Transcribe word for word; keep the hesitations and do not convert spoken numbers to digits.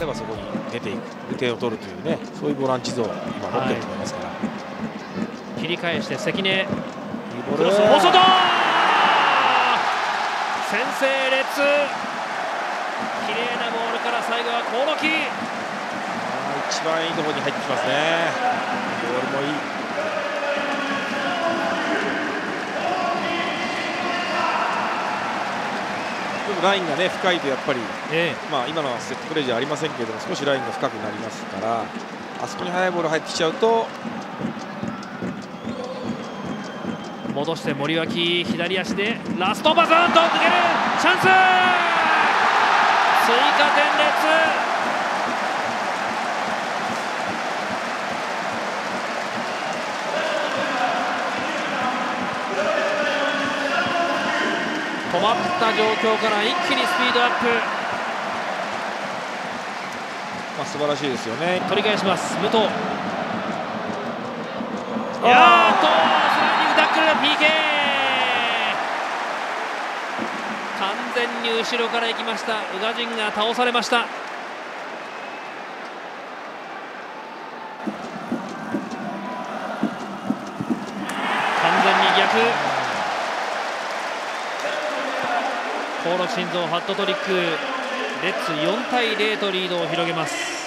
ればそこに出ていく、点を取るというね、そういうボランチ像を今持っていると思いますから、はい、切り返して関根、クロス大外、先制レッツ、綺麗なボールから最後は興梠、一番いいところに入ってきますね、ボールもいい。ラインが、ね、深いとやっぱり、ええ、まあ今のはセットプレーじゃありませんけれども、少しラインが深くなりますから、あそこに速いボール入ってきちゃうと、戻して森脇、左足でラストバザーンと抜ける、チャンス、追加点列。止まった状況から一気にスピードアップ、まあ素晴らしいですよね。取り返します武藤、いやーっとスライディングダックルが ピーケー、 完全に後ろから行きました。宇賀神が倒されました。完全に逆、興梠慎三ハットトリック、レッツよん対ゼロとリードを広げます。